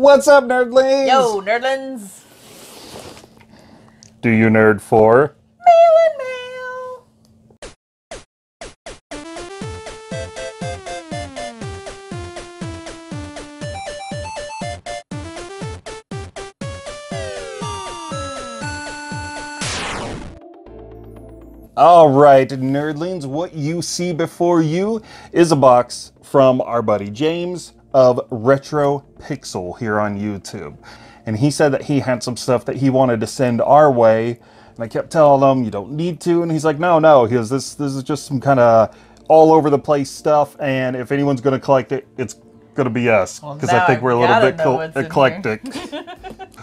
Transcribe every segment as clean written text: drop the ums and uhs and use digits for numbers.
What's up, nerdlings? Yo, nerdlings! Do you nerd for? Mail and mail! Alright, nerdlings, what you see before you is a box from our buddy James of Retro Pixel here on YouTube, and he said that he had some stuff that he wanted to send our way, and I kept telling him you don't need to, and he's like no, he goes, this is just some kind of all over the place stuff, and if anyone's going to collect it, it's going to be us, because I think we're a little bit eclectic.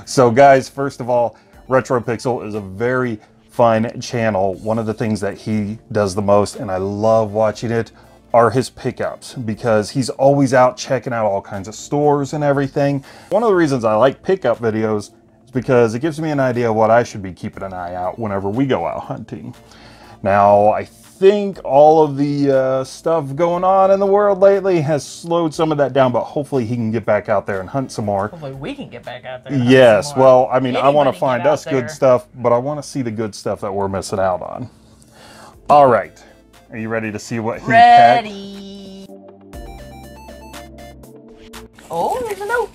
So guys, first of all, Retro Pixel is a very fun channel. One of the things that he does the most, and I love watching it, are his pickups, because he's always out checking out all kinds of stores and everything. One of the reasons I like pickup videos is because it gives me an idea of what I should be keeping an eye out whenever we go out hunting. Now, I think all of the stuff going on in the world lately has slowed some of that down, but hopefully he can get back out there and hunt some more. Hopefully we can get back out there and yes, hunt some more. Well, I mean, anybody, I want to find us there. Good stuff, but I want to see the good stuff that we're missing out on. All right. Are you ready to see what he packed? Ready. Oh, there's a note.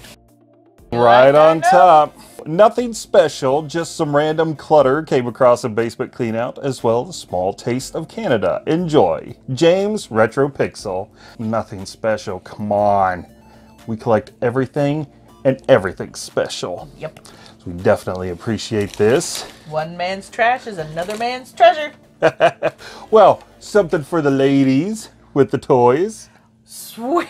Right on top. Nothing special, just some random clutter came across a basement cleanout, as well as a small taste of Canada. Enjoy. James, Retro Pixel. Nothing special, come on. We collect everything, and everything's special. Yep. So we definitely appreciate this. One man's trash is another man's treasure. Well, something for the ladies with the toys. Sweet!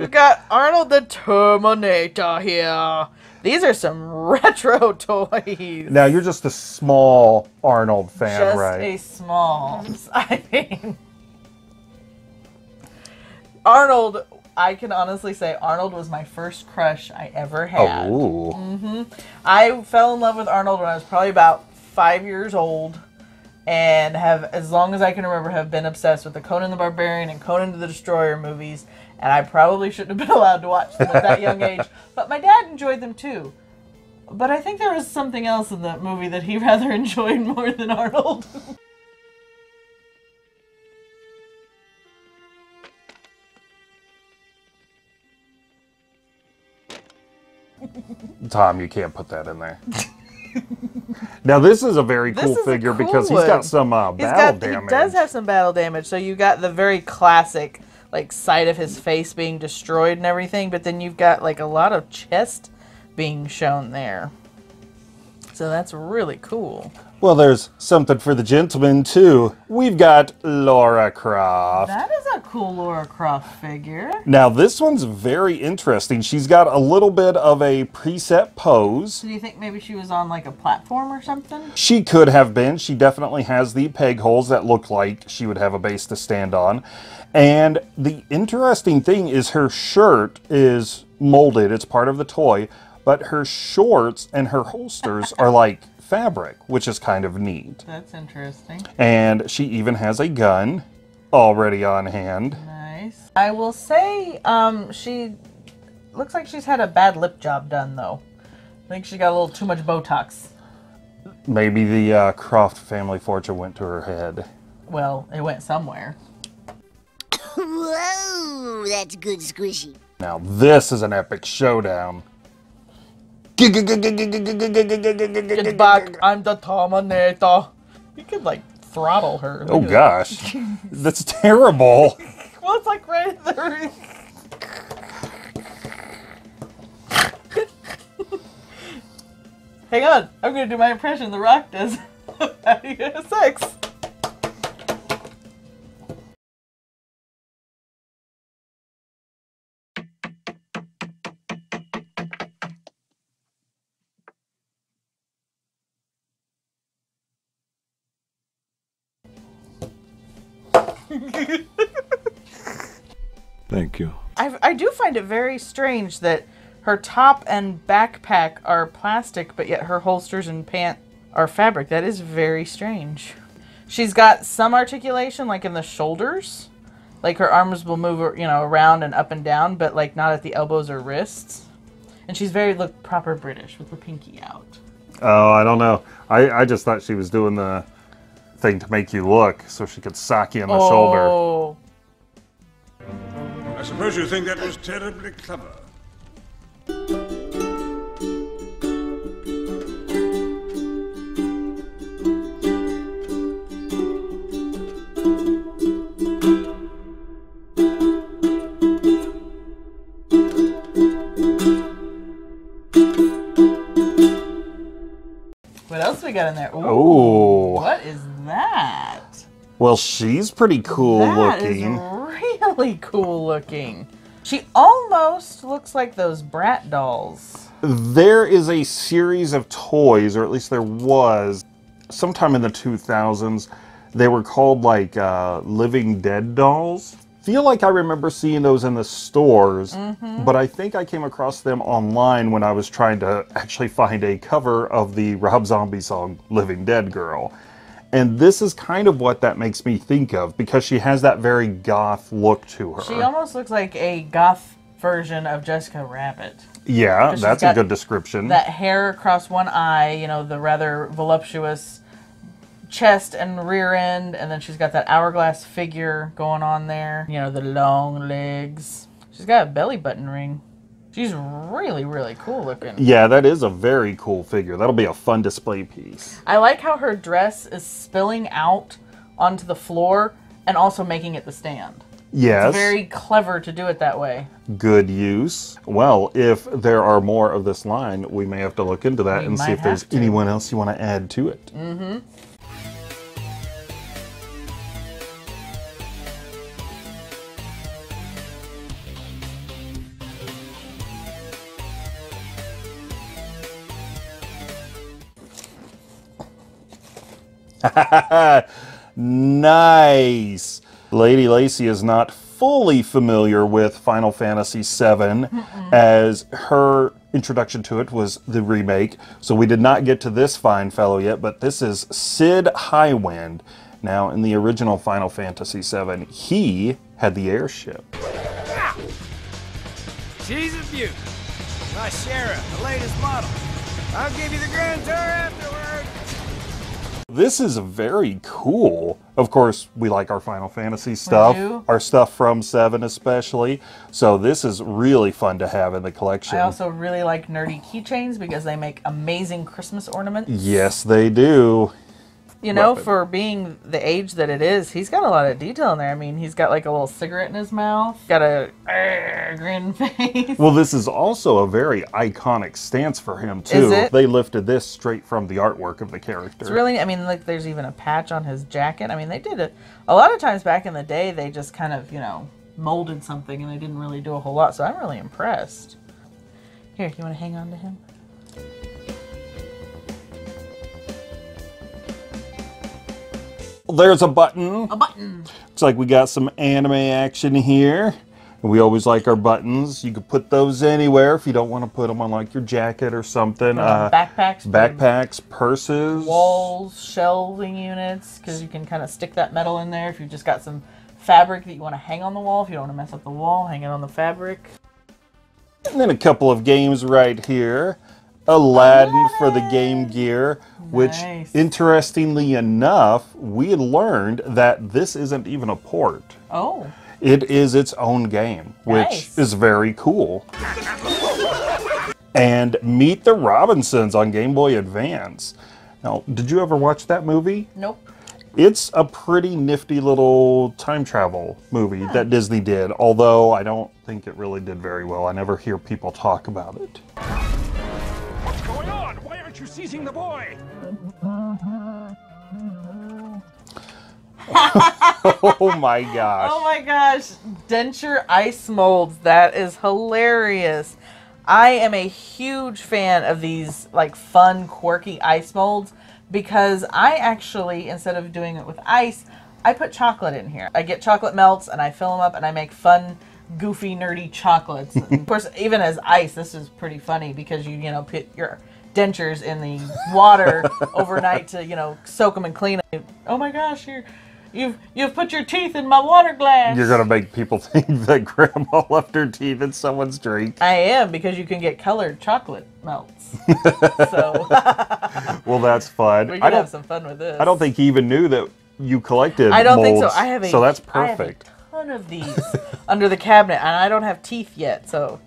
We got Arnold the Terminator here. These are some retro toys. Now, you're just a small Arnold fan, just right? Just a small. I mean, Arnold, I can honestly say Arnold was my first crush I ever had. Oh. Mm-hmm. I fell in love with Arnold when I was probably about 5 years old, and have, as long as I can remember, have been obsessed with the Conan the Barbarian and Conan the Destroyer movies, and I probably shouldn't have been allowed to watch them at that young age, but my dad enjoyed them too. But I think there was something else in that movie that he rather enjoyed more than Arnold. Tom, you can't put that in there. Now this is a very cool figure, because he's got some battle damage. He does have some battle damage, so you got the very classic like side of his face being destroyed and everything, but then you've got like a lot of chest being shown there. So that's really cool. Well, there's something for the gentleman too. We've got Lara Croft. That is a cool Lara Croft figure. Now this one's very interesting. She's got a little bit of a preset pose. So do you think maybe she was on like a platform or something? She could have been. She definitely has the peg holes that look like she would have a base to stand on. And the interesting thing is her shirt is molded. It's part of the toy, but her shorts and her holsters are like fabric, which is kind of neat. That's interesting. And she even has a gun already on hand. Nice. I will say she looks like she's had a bad lip job done, though. I think she got a little too much Botox. Maybe the Croft family fortune went to her head. Well, it went somewhere. Whoa, that's good squishy. Now this is an epic showdown. Get back, I'm the Terminator. You could like throttle her. Oh gosh, that's terrible. Well, it's like right in the Hang on, I'm going to do my impression The Rock does of Batman 6. Thank you. I do find it very strange that her top and backpack are plastic, but yet her holsters and pant are fabric. That is very strange. She's got some articulation, like in the shoulders, Like, her arms will move, you know, around and up and down, but, like, not at the elbows or wrists. And she's very, look, proper British with the pinky out. Oh, I don't know. I just thought she was doing the thing to make you look so she could sock you on the shoulder. I suppose you think that was terribly clever. Got in there. Oh, what is that? Well, she's pretty cool looking. That is really cool looking. She almost looks like those brat dolls. There is a series of toys, or at least there was, sometime in the 2000s. They were called like Living Dead dolls. Feel like I remember seeing those in the stores, but I think I came across them online when I was trying to actually find a cover of the Rob Zombie song, Living Dead Girl. And this is kind of what that makes me think of, because she has that very goth look to her. She almost looks like a goth version of Jessica Rabbit. Yeah, that's a good description. That hair across one eye, you know, the rather voluptuous chest and rear end, and then she's got that hourglass figure going on there. You know, the long legs. She's got a belly button ring. She's really, really cool looking. Yeah, that is a very cool figure. That'll be a fun display piece. I like how her dress is spilling out onto the floor and also making it the stand. Yes. It's very clever to do it that way. Good use. Well, if there are more of this line, we may have to look into that and see if there's anyone else you want to add to it. Mm-hmm. Nice! Lady Lacy is not fully familiar with Final Fantasy VII, as her introduction to it was the remake, so we did not get to this fine fellow yet, but this is Cid Highwind. Now, in the original Final Fantasy VII, he had the airship. Ah! She's a beauty. My Shera, the latest model. I'll give you the grand tour afterwards. This is very cool. Of course, we like our Final Fantasy stuff, our stuff from 7 especially, so this is really fun to have in the collection. I also really like nerdy keychains because they make amazing Christmas ornaments. Yes, they do. You know, for being the age that it is, he's got a lot of detail in there. I mean, he's got like a little cigarette in his mouth, got a grin face. Well, this is also a very iconic stance for him, too. Is it? They lifted this straight from the artwork of the character. It's really, I mean, like there's even a patch on his jacket. I mean, they did it. A lot of times back in the day, they just kind of, you know, molded something and they didn't really do a whole lot. So I'm really impressed. Here, you want to hang on to him? There's a button. A button. Looks like we got some anime action here. We always like our buttons. You could put those anywhere if you don't want to put them on like your jacket or something. Backpacks. Backpacks, purses. Walls, shelving units, because you can kind of stick that metal in there if you've just got some fabric that you want to hang on the wall. If you don't want to mess up the wall, hang it on the fabric. And then a couple of games right here. Aladdin for the Game Gear, which interestingly enough, we learned that this isn't even a port. Oh. It is its own game, which is very cool. And Meet the Robinsons on Game Boy Advance. Now, did you ever watch that movie? Nope. It's a pretty nifty little time travel movie that Disney did, although I don't think it really did very well. I never hear people talk about it. You're seizing the boy. Oh my gosh. Oh my gosh. Denture ice molds. That is hilarious. I am a huge fan of these like fun, quirky ice molds because I actually, instead of doing it with ice, I put chocolate in here. I get chocolate melts and I fill them up and I make fun goofy nerdy chocolates. Of course, even as ice, this is pretty funny because you know, put your dentures in the water overnight to, you know, soak them and clean them. Oh my gosh, your You've put your teeth in my water glass. You're gonna make people think that Grandma left her teeth in someone's drink. I am, because you can get colored chocolate melts. So. Well, that's fun. We could have some fun with this. I don't think he even knew that you collected molds. I don't think so. I have a, so that's perfect. I have a ton of these under the cabinet, and I don't have teeth yet, so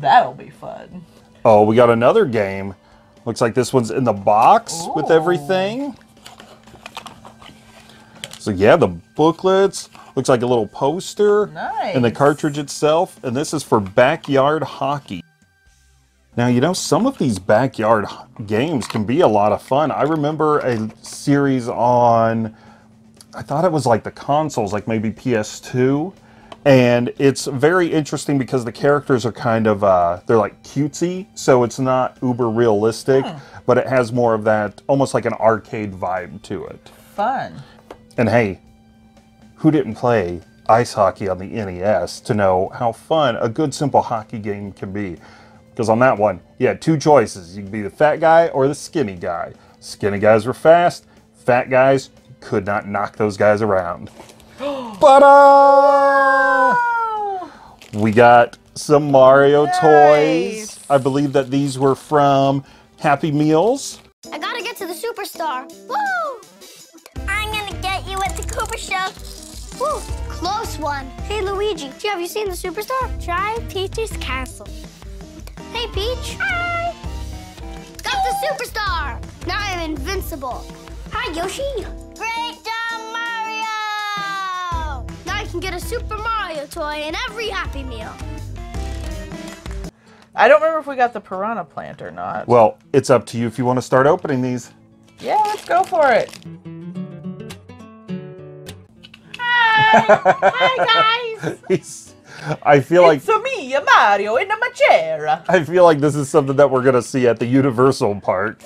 that'll be fun. Oh, we got another game. Looks like this one's in the box. Ooh. With everything. So yeah, the booklets, looks like a little poster. Nice. And the cartridge itself, and this is for backyard hockey. Now, you know, some of these backyard games can be a lot of fun. I remember a series on, I thought it was like the consoles, like maybe PS2, and it's very interesting because the characters are kind of, they're like cutesy, so it's not uber realistic, but it has more of that, almost like an arcade vibe to it. Fun. And hey, who didn't play ice hockey on the NES to know how fun a good simple hockey game can be? Because on that one, you had two choices. You could be the fat guy or the skinny guy. Skinny guys were fast. Fat guys could not knock those guys around. We got some Mario toys. I believe that these were from Happy Meals. I gotta get to the superstar. Woo! I'm gonna get you at the Cooper Show. Woo, close one. Hey, Luigi, have you seen the superstar? Try Peach's Castle. Hey, Peach. Hi. Got the superstar. Now I'm invincible. Hi, Yoshi. Great job, Mario. Now I can get a Super Mario toy in every Happy Meal. I don't remember if we got the piranha plant or not. Well, it's up to you if you want to start opening these. Yeah, let's go for it. Hi guys! I feel it's like me, Mario, in my chair. I feel like this is something that we're gonna see at the Universal Park.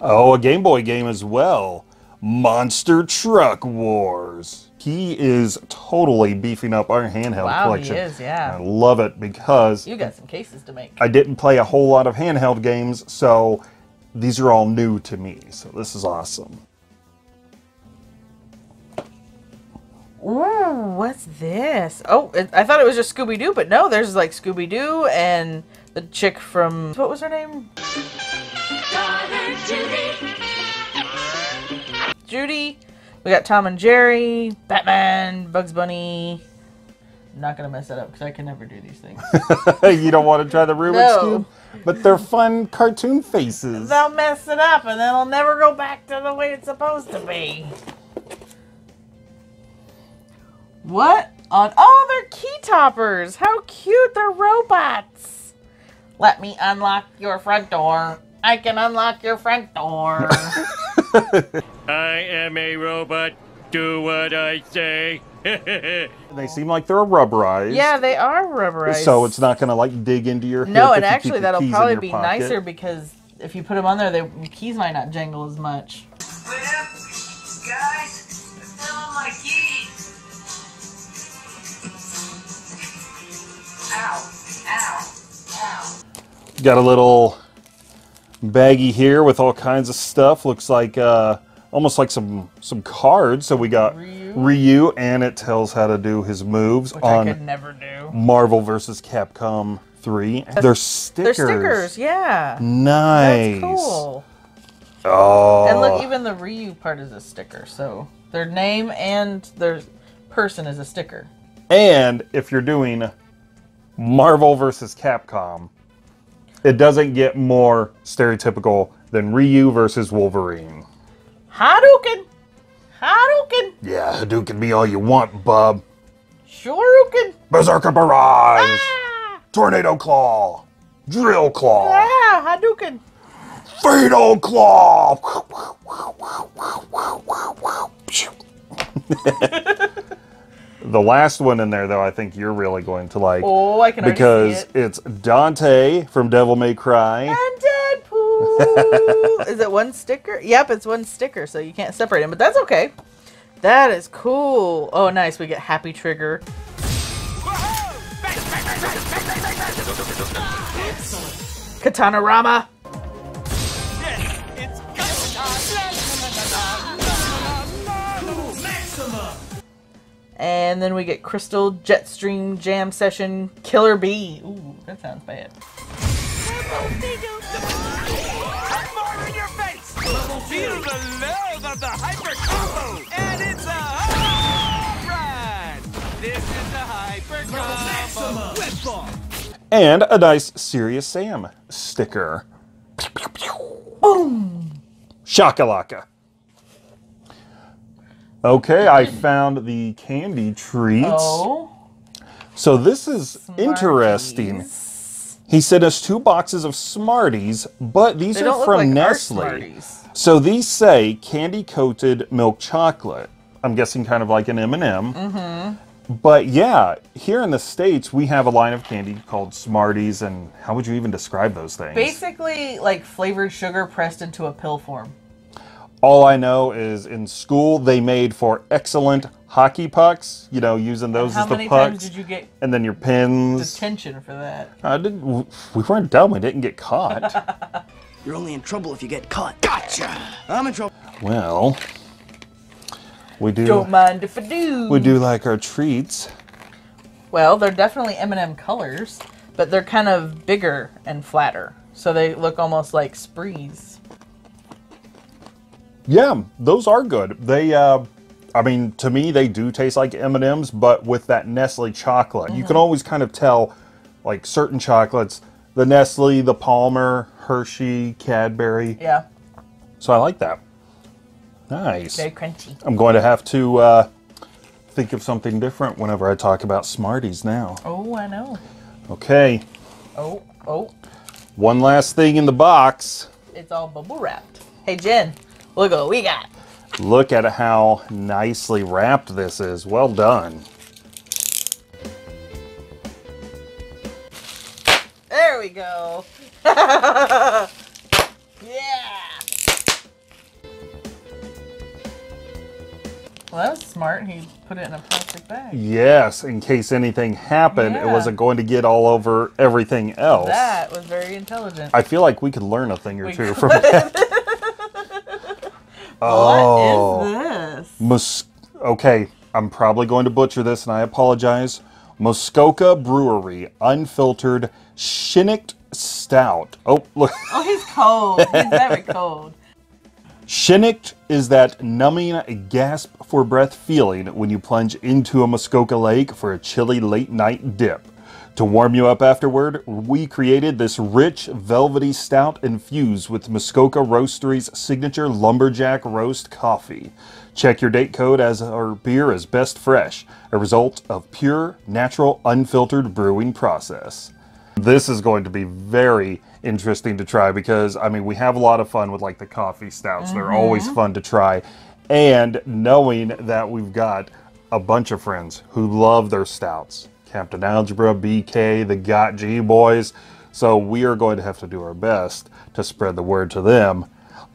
Oh, a Game Boy game as well. Monster Truck Wars. He is totally beefing up our handheld collection. Wow, he is, yeah. I love it because... You got some cases to make. I didn't play a whole lot of handheld games, so these are all new to me. So this is awesome. Ooh, what's this? Oh, I thought it was just Scooby-Doo, but no, there's like Scooby-Doo and the chick from... What was her name? Judy. We got Tom and Jerry, Batman, Bugs Bunny. I'm not gonna mess that up because I can never do these things. You don't want to try the Rubik's Cube, but they're fun cartoon faces. They'll mess it up and then it'll never go back to the way it's supposed to be. What on? Oh, they're key toppers. How cute! They're robots. Let me unlock your front door. I can unlock your front door. I am a robot. Do what I say. They seem like they're rubberized. Yeah, they are rubberized. So it's not going to like dig into your hip. No, and actually that'll probably be nicer because if you put them on there, the keys might not jangle as much. What up, guys? I still have my keys. Ow, ow, ow. Got a little... baggie here with all kinds of stuff. Looks like almost like some cards. So we got Ryu, and it tells how to do his moves. Which on I could never do. Marvel versus Capcom 3. They're stickers. They're stickers, yeah. Nice. That's cool. Oh. And look, even the Ryu part is a sticker. So their name and their person is a sticker. And if you're doing Marvel versus Capcom, it doesn't get more stereotypical than Ryu versus Wolverine. Hadouken! Hadouken! Yeah, Hadouken be all you want, bub. Shoryuken! Berserker Barrage! Ah! Tornado Claw! Drill Claw! Ah, Hadouken! Fatal Claw! The last one in there, though, I think you're really going to like. Oh, I can already see it. Because it's Dante from Devil May Cry. And Deadpool! Is it one sticker? Yep, it's one sticker, so you can't separate them, but that's okay. That is cool. Oh, nice. We get Happy Trigger. Katanarama. Yes, it's Katanarama. And then we get Crystal Jetstream Jam Session Killer Bee. Ooh, that sounds bad. I'm more in your face. Feel the love of the hyper combo. And it's a home run. This is the hyper combo. Whip ball. And a nice Serious Sam sticker. Boom! Shakalaka. Okay, I found the candy treats. Oh. So this is Smarties. Interesting. He sent us 2 boxes of Smarties, but these are from like Nestle. So these say candy-coated milk chocolate. I'm guessing kind of like an M&M. Mm-hmm. But yeah, here in the States, we have a line of candy called Smarties, and how would you even describe those things? Basically, like flavored sugar pressed into a pill form. All I know is in school, they made for excellent hockey pucks, you know, using those as the pucks. How many times did you get? And then your pins. Detention for that. We weren't dumb, we didn't get caught. You're only in trouble if you get caught. Gotcha! I'm in trouble. Well... we do. Don't mind if I do. We do like our treats. Well, they're definitely M&M colors, but they're kind of bigger and flatter, so they look almost like sprees. Yeah, those are good. They, I mean, to me, they do taste like M&Ms, but with that Nestle chocolate. Mm-hmm. You can always kind of tell, like certain chocolates, the Nestle, the Palmer, Hershey, Cadbury. Yeah. So I like that. Nice. Very crunchy. I'm going to have to think of something different whenever I talk about Smarties now. Oh, I know. Okay. Oh, oh. One last thing in the box. It's all bubble wrapped. Hey, Jen, look what we got. Look at how nicely wrapped this is. Well done. There we go. Yeah. Well, that was smart. He put it in a plastic bag. Yes, in case anything happened, yeah. It wasn't going to get all over everything else. That was very intelligent. I feel like we could learn a thing or two from that. What is this? Okay, I'm probably going to butcher this, and I apologize. Muskoka Brewery Unfiltered Shinnicked Stout. Oh, look. Oh, he's cold. He's very cold. Shinnicked is that numbing gasp for breath feeling when you plunge into a Muskoka lake for a chilly late night dip. To warm you up afterward, we created this rich, velvety stout infused with Muskoka Roastery's signature Lumberjack Roast coffee. Check your date code as our beer is best fresh, a result of pure, natural, unfiltered brewing process. This is going to be very interesting to try because, I mean, we have a lot of fun with like the coffee stouts. Mm-hmm. They're always fun to try. And knowing that we've got a bunch of friends who love their stouts, Captain Algebra, BK, the Got G boys. So we are going to have to do our best to spread the word to them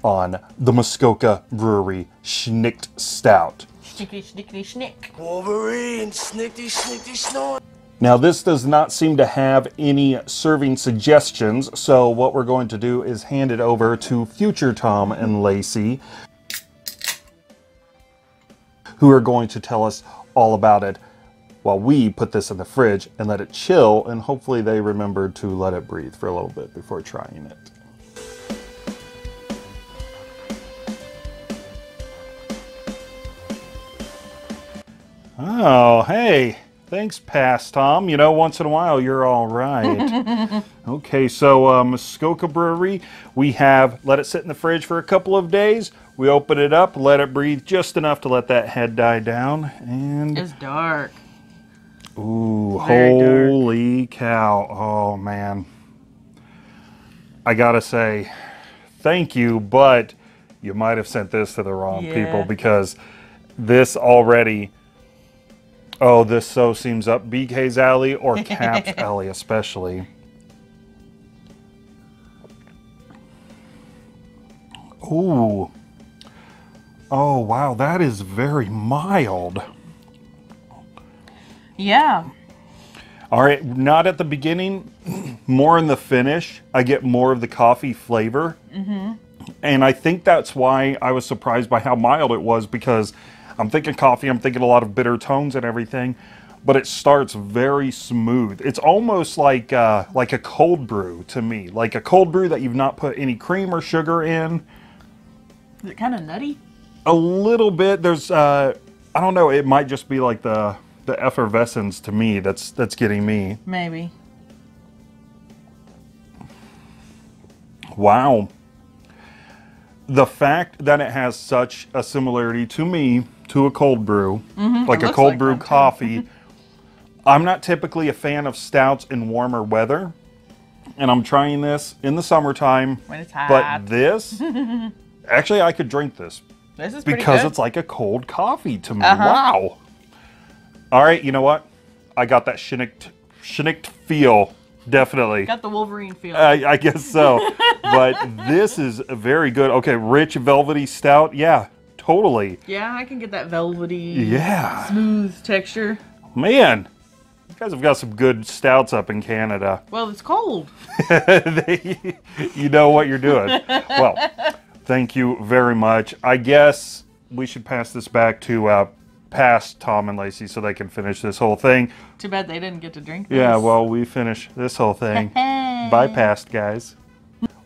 on the Muskoka Brewery Schnicked Stout. Schnickety, schnickety, schnick. Wolverine, snickety, snickety, snort. Now this does not seem to have any serving suggestions, so what we're going to do is hand it over to future Tom and Lacey, who are going to tell us all about it while we put this in the fridge and let it chill, and hopefully they remember to let it breathe for a little bit before trying it. Oh, hey. Thanks, Past Tom. You know, once in a while, you're all right. Okay, so Muskoka Brewery, we have let it sit in the fridge for a couple of days. We open it up, let it breathe just enough to let that head die down. And it's dark. Ooh, holy cow. Oh, man. I gotta say, thank you, but you might have sent this to the wrong people, because this already... Oh, this so seems up BK's alley, or Cap's alley especially. Ooh. Oh, wow, that is very mild. Yeah. All right, not at the beginning, more in the finish. I get more of the coffee flavor. Mm-hmm. And I think that's why I was surprised by how mild it was, because I'm thinking coffee, I'm thinking a lot of bitter tones and everything, but it starts very smooth. It's almost like a cold brew to me, like a cold brew that you've not put any cream or sugar in. Is it kind of nutty? A little bit. There's, I don't know, it might just be like the effervescence to me that's getting me. Maybe. Wow. The fact that it has such a similarity to me to a cold brew, like a cold brew coffee. I'm not typically a fan of stouts in warmer weather, and I'm trying this in the summertime. When it's hot. But this, actually, I could drink this. This is pretty good. Because it's like a cold coffee to me. Wow. All right, you know what? I got that Schnicked feel. Definitely. Got the Wolverine feel. I guess so. But this is very good. Okay, rich, velvety stout. Yeah, totally. Yeah, I can get that velvety, smooth texture. Man, you guys have got some good stouts up in Canada. Well, it's cold. You know what you're doing. Well, thank you very much. I guess we should pass this back to... past Tom and Lacey so they can finish this whole thing. Too bad they didn't get to drink this. Yeah, well, we finish this whole thing. Bypassed, guys.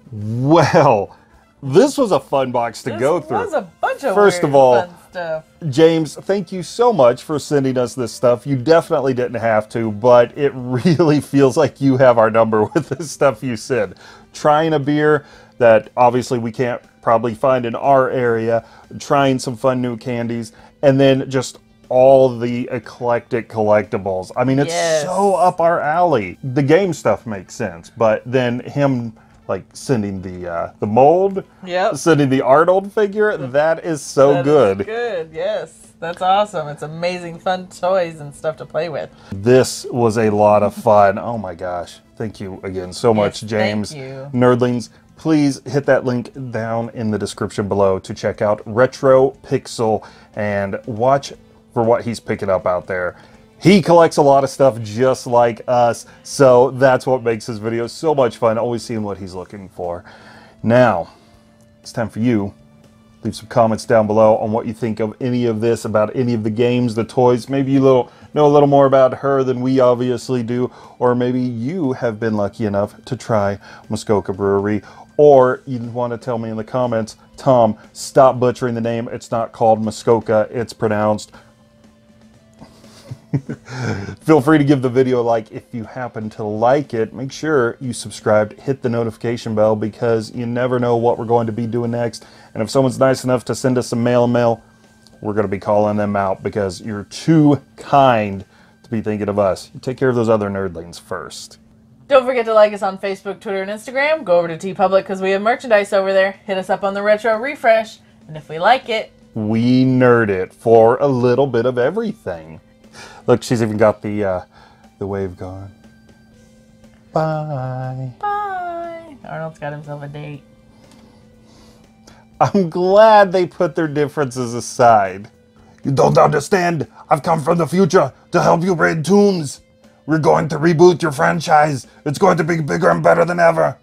Well, this was a fun box to go through. This was a bunch of weird, fun stuff. James, thank you so much for sending us this stuff. You definitely didn't have to, but it really feels like you have our number with this stuff you send. Trying a beer that obviously we can't probably find in our area, trying some fun new candies, and then just all the eclectic collectibles. I mean, it's so up our alley. The game stuff makes sense, but then him like sending the mold, sending the Arnold figure, that is so good. Is good, yes. That's awesome. It's amazing, fun toys and stuff to play with. This was a lot of fun. Oh my gosh. Thank you again so much, James. Thank you. Nerdlings, please hit that link down in the description below to check out Retro Pixel and watch for what he's picking up out there. He collects a lot of stuff just like us, so that's what makes his videos so much fun, always seeing what he's looking for. Now, it's time for you. Leave some comments down below on what you think of any of this, about any of the games, the toys. Maybe you know a little more about her than we obviously do, or maybe you have been lucky enough to try Muskoka Brewery. Or you want to tell me in the comments, Tom, stop butchering the name. It's not called Muskoka. It's pronounced. Feel free to give the video a like if you happen to like it. Make sure you subscribed. Hit the notification bell because you never know what we're going to be doing next. And if someone's nice enough to send us some mail, we're going to be calling them out because you're too kind to be thinking of us. You take care of those other nerdlings first. Don't forget to like us on Facebook, Twitter, and Instagram. Go over to TeePublic because we have merchandise over there. Hit us up on the Retro Refresh. And if we like it, we nerd it for a little bit of everything. Look, she's even got the wave going. Bye. Bye. Arnold's got himself a date. I'm glad they put their differences aside. You don't understand. I've come from the future to help you raid tombs. We're going to reboot your franchise. It's going to be bigger and better than ever.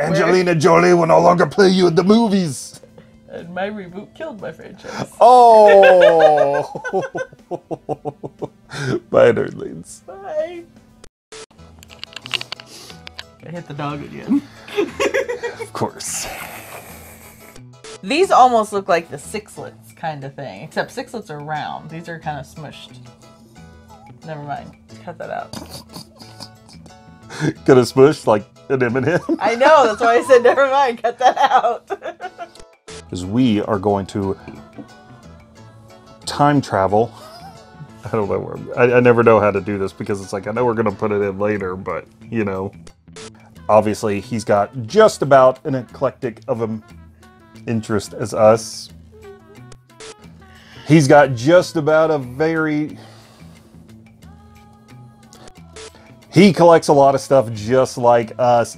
Angelina Jolie will no longer play you in the movies. And my reboot killed my franchise. Oh! Bye, nerdlings. Bye. I hit the dog again. Of course. These almost look like the Sixlets kind of thing, except Sixlets are round. These are kind of smushed. Never mind. Cut that out. Could have smushed like an M&M. I know. That's why I said never mind. Cut that out. Because we are going to time travel I don't know where, I never know how to do this because it's like, I know we're gonna put it in later, but you know. Obviously he's got just about an eclectic of an interest as us. He's got just about a very... He collects a lot of stuff just like us.